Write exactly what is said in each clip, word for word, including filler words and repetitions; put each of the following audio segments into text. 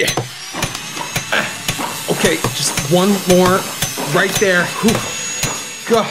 Yeah. Okay, just one more right there. Whew. God,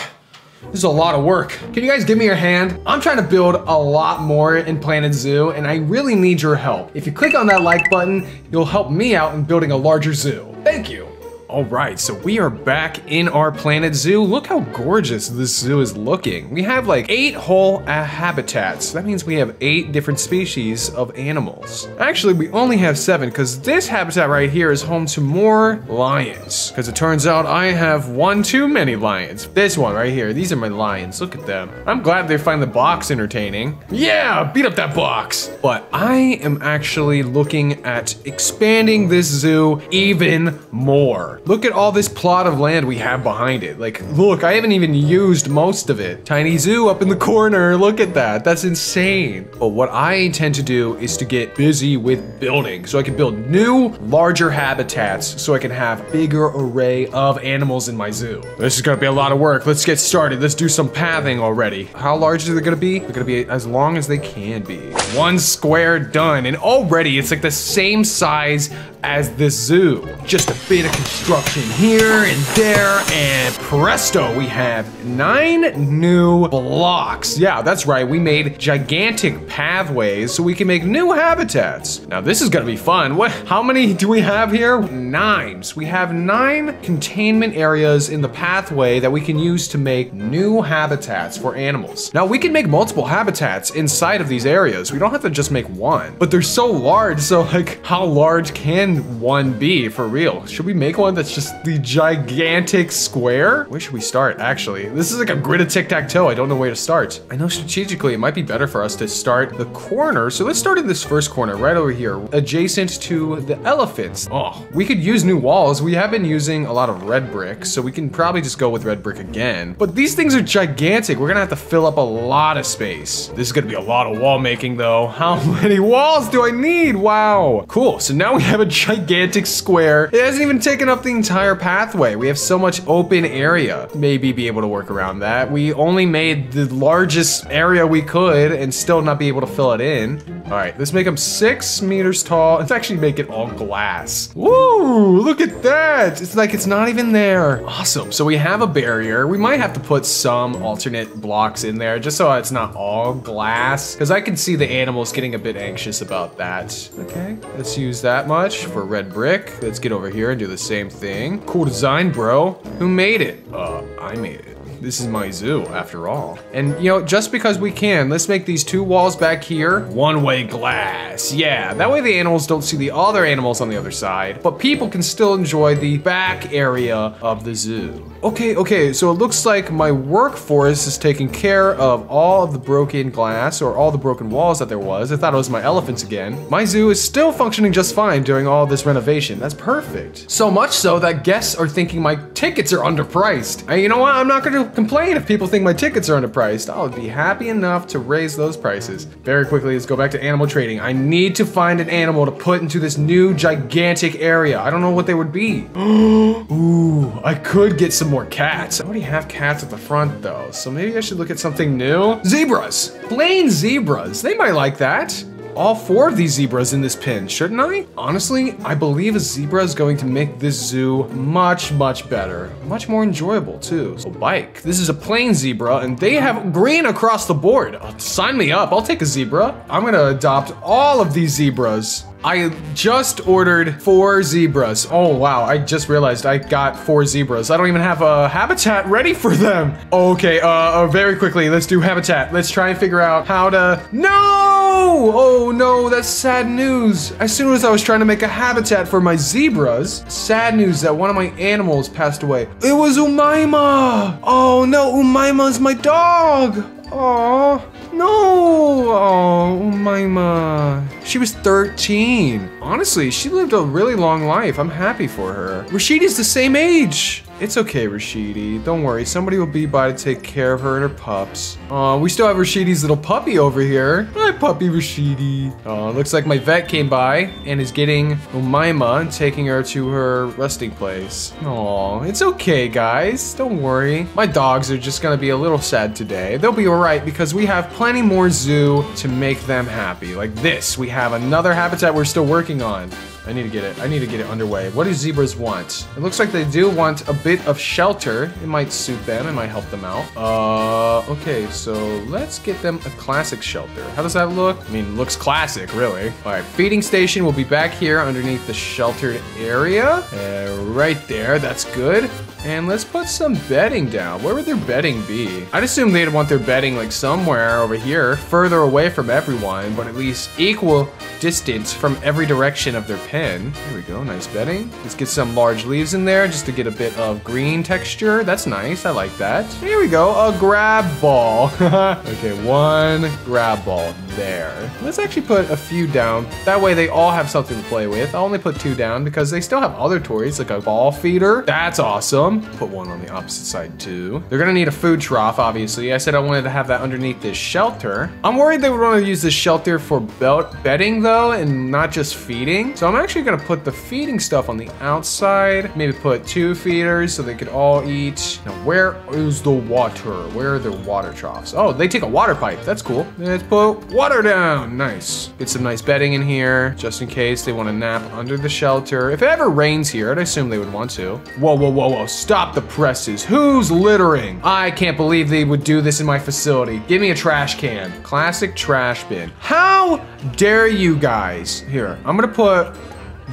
this is a lot of work. Can you guys give me your hand? I'm trying to build a lot more in Planet Zoo, and I really need your help. If you click on that like button, you'll help me out in building a larger zoo. Thank you. All right, so we are back in our Planet Zoo. Look how gorgeous this zoo is looking. We have like eight whole uh, habitats. That means we have eight different species of animals. Actually, we only have seven because this habitat right here is home to more lions. Because it turns out I have one too many lions. This one right here, these are my lions, look at them. I'm glad they find the box entertaining. Yeah, beat up that box. But I am actually looking at expanding this zoo even more. Look at all this plot of land we have behind it. Like, look, I haven't even used most of it. Tiny zoo up in the corner, look at that. That's insane. But what I intend to do is to get busy with building so I can build new, larger habitats so I can have bigger array of animals in my zoo. This is gonna be a lot of work. Let's get started. Let's do some pathing already. How large is it gonna be? They're gonna be as long as they can be. One square done, and already it's like the same size as the zoo. Just a bit of construction here and there, and presto, we have nine new blocks. Yeah, that's right, we made gigantic pathways so we can make new habitats. Now this is gonna be fun. What, how many do we have here? Nine. So we have nine containment areas in the pathway that we can use to make new habitats for animals. Now we can make multiple habitats inside of these areas. We don't have to just make one, but they're so large, so like how large can one be for real? Should we make one that's just the gigantic square? Where should we start, actually? This is like a grid of tic-tac-toe. I don't know where to start. I know strategically it might be better for us to start the corner. So let's start in this first corner right over here, adjacent to the elephants. Oh, we could use new walls. We have been using a lot of red brick, so we can probably just go with red brick again. But these things are gigantic. We're gonna have to fill up a lot of space. This is gonna be a lot of wall making, though. How many walls do I need? Wow. Cool, so now we have a gigantic square. It hasn't even taken up the entire pathway. We have so much open area. Maybe be able to work around that. We only made the largest area we could and still not be able to fill it in. All right, let's make them six meters tall. Let's actually make it all glass. Woo, look at that. It's like it's not even there. Awesome, so we have a barrier. We might have to put some alternate blocks in there just so it's not all glass, because I can see the animals getting a bit anxious about that. Okay, let's use that much for red brick. Let's get over here and do the same thing. Cool design, bro. Who made it? Uh, I made it. This is my zoo, after all. And, you know, just because we can, let's make these two walls back here one-way glass. Yeah, that way the animals don't see the other animals on the other side, but people can still enjoy the back area of the zoo. Okay, okay, so it looks like my workforce is taking care of all of the broken glass or all the broken walls that there was. I thought it was my elephants again. My zoo is still functioning just fine during all this renovation. That's perfect. So much so that guests are thinking my tickets are underpriced. And you know what? I'm not gonna complain if people think my tickets are underpriced. I'll be happy enough to raise those prices. Very quickly, let's go back to animal trading. I need to find an animal to put into this new gigantic area. I don't know what they would be. Ooh, I could get some more cats. I already have cats at the front though, so maybe I should look at something new. Zebras, plain zebras. They might like that. All four of these zebras in this pen, shouldn't I? Honestly, I believe a zebra is going to make this zoo much, much better. Much more enjoyable too. So bike, this is a plain zebra and they have green across the board. Oh, sign me up, I'll take a zebra. I'm gonna adopt all of these zebras. I just ordered four zebras. Oh wow, I just realized I got four zebras. I don't even have a habitat ready for them. Okay, uh, uh very quickly, let's do habitat. Let's try and figure out how to, no! Oh no, that's sad news. As soon as I was trying to make a habitat for my zebras, sad news that one of my animals passed away. It was Umaima. Oh no, Umaima's my dog. Aww. No, oh, Umaima. She was thirteen. Honestly, she lived a really long life. I'm happy for her. Rashidi's the same age. It's okay, Rashidi. Don't worry, somebody will be by to take care of her and her pups. Aw, uh, we still have Rashidi's little puppy over here. Hi, puppy Rashidi. Aw, uh, looks like my vet came by and is getting Umaima and taking her to her resting place. Aw, it's okay, guys. Don't worry. My dogs are just gonna be a little sad today. They'll be alright because we have plenty more zoo to make them happy. Like this, we have another habitat we're still working on. I need to get it. I need to get it underway. What do zebras want? It looks like they do want a bit of shelter. It might suit them. It might help them out. Uh, okay, so let's get them a classic shelter. How does that look? I mean, it looks classic, really. All right, feeding station will be back here underneath the sheltered area. Uh, right there. That's good. And let's put some bedding down. Where would their bedding be? I'd assume they'd want their bedding like somewhere over here, further away from everyone, but at least equal distance from every direction of their pen. There we go, nice bedding. Let's get some large leaves in there just to get a bit of green texture. That's nice, I like that. Here we go, a grab ball. Okay, one grab ball there. Let's actually put a few down. That way they all have something to play with. I'll only put two down because they still have other toys, like a ball feeder. That's awesome. Put one on the opposite side too. They're gonna need a food trough, obviously. I said I wanted to have that underneath this shelter. I'm worried they would wanna use this shelter for belt bedding though, and not just feeding. So I'm actually gonna put the feeding stuff on the outside. Maybe put two feeders so they could all eat. Now, where is the water? Where are the water troughs? Oh, they take a water pipe, that's cool. Let's put water down, nice. Get some nice bedding in here, just in case they wanna nap under the shelter. If it ever rains here, I'd assume they would want to. Whoa, whoa, whoa, whoa, stop the presses. Who's littering? I can't believe they would do this in my facility. Give me a trash can. Classic trash bin. How dare you guys? Here, I'm gonna put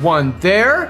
one there.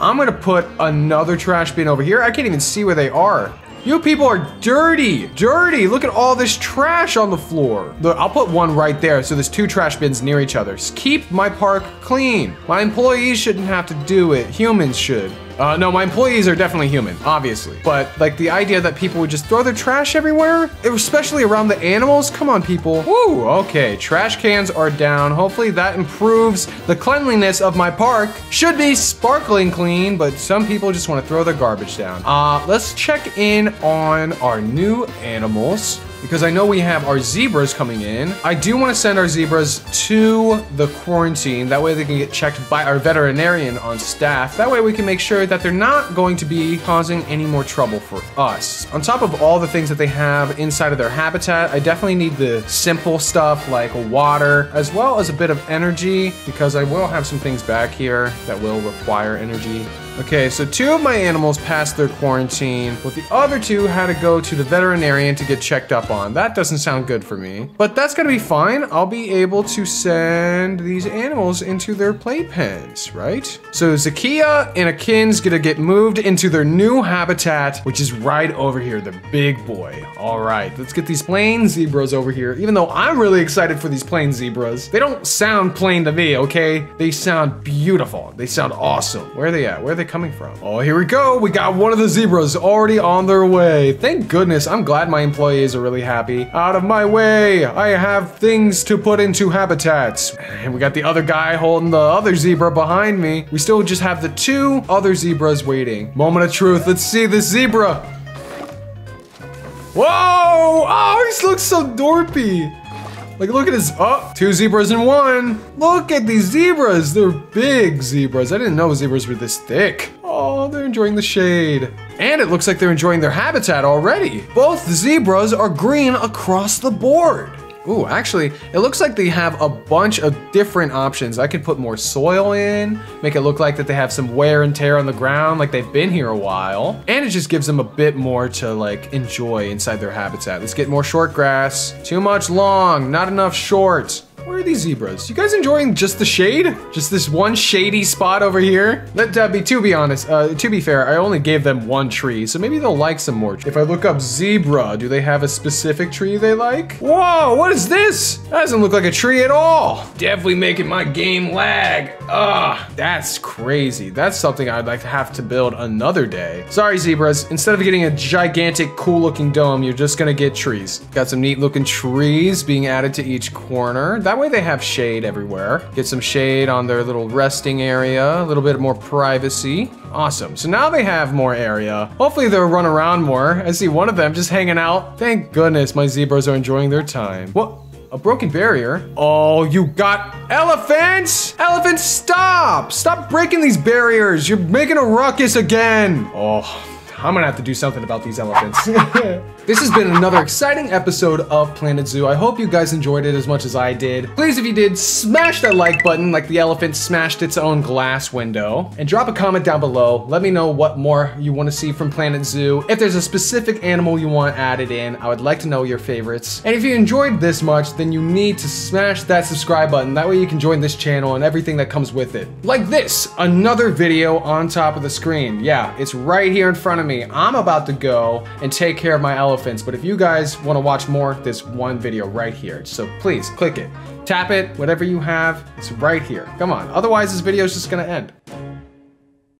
I'm gonna put another trash bin over here. I can't even see where they are. You people are dirty, dirty. Look at all this trash on the floor. Look, I'll put one right there. So there's two trash bins near each other. Just keep my park clean. My employees shouldn't have to do it. Humans should. Uh, no, my employees are definitely human, obviously. But like the idea that people would just throw their trash everywhere, especially around the animals, come on people. Woo, okay, trash cans are down. Hopefully that improves the cleanliness of my park. Should be sparkling clean, but some people just wanna throw their garbage down. Uh, let's check in on our new animals, because I know we have our zebras coming in. I do wanna send our zebras to the quarantine. That way they can get checked by our veterinarian on staff. That way we can make sure that they're not going to be causing any more trouble for us. On top of all the things that they have inside of their habitat, I definitely need the simple stuff like water, as well as a bit of energy, because I will have some things back here that will require energy. Okay, so two of my animals passed their quarantine, but the other two had to go to the veterinarian to get checked up on. That doesn't sound good for me, but that's gonna be fine. I'll be able to send these animals into their playpens, right? So Zakia and Akin's gonna get moved into their new habitat, which is right over here, the big boy. All right, let's get these plain zebras over here, even though I'm really excited for these plain zebras. They don't sound plain to me, okay? They sound beautiful. They sound awesome. Where are they at? Where are they coming from? Oh, here we go. We got one of the zebras already on their way. Thank goodness. I'm glad my employees are really happy. Out of my way. I have things to put into habitats. And we got the other guy holding the other zebra behind me. We still just have the two other zebras waiting. Moment of truth. Let's see this zebra. Whoa! Oh, he looks so dorpy. Like, look at his, oh, two zebras in one. Look at these zebras, they're big zebras. I didn't know zebras were this thick. Oh, they're enjoying the shade. And it looks like they're enjoying their habitat already. Both zebras are green across the board. Ooh, actually, it looks like they have a bunch of different options. I could put more soil in, make it look like that they have some wear and tear on the ground, like they've been here a while. And it just gives them a bit more to like enjoy inside their habitat. Let's get more short grass. Too much long, not enough short. Where are these zebras? You guys enjoying just the shade? Just this one shady spot over here? Let that be, to be honest, uh, to be fair, I only gave them one tree, so maybe they'll like some more. If I look up zebra, do they have a specific tree they like? Whoa, what is this? That doesn't look like a tree at all. Definitely making my game lag. Ugh, that's crazy. That's something I'd like to have to build another day. Sorry, zebras. Instead of getting a gigantic, cool-looking dome, you're just gonna get trees. Got some neat-looking trees being added to each corner. That way they have shade everywhere. Get some shade on their little resting area, a little bit more privacy. Awesome, so now they have more area. Hopefully they'll run around more. I see one of them just hanging out. Thank goodness my zebras are enjoying their time. What? A broken barrier. Oh, you got elephants! Elephants, stop! Stop breaking these barriers. You're making a ruckus again. Oh, I'm gonna have to do something about these elephants. This has been another exciting episode of Planet Zoo. I hope you guys enjoyed it as much as I did. Please, if you did, smash that like button like the elephant smashed its own glass window. And drop a comment down below. Let me know what more you want to see from Planet Zoo. If there's a specific animal you want added in, I would like to know your favorites. And if you enjoyed this much, then you need to smash that subscribe button. That way you can join this channel and everything that comes with it. Like this, another video on top of the screen. Yeah, it's right here in front of me. I'm about to go and take care of my elephants, but if you guys want to watch more, there's one video right here. So please click it, tap it, whatever you have, it's right here. Come on, otherwise this video is just gonna end.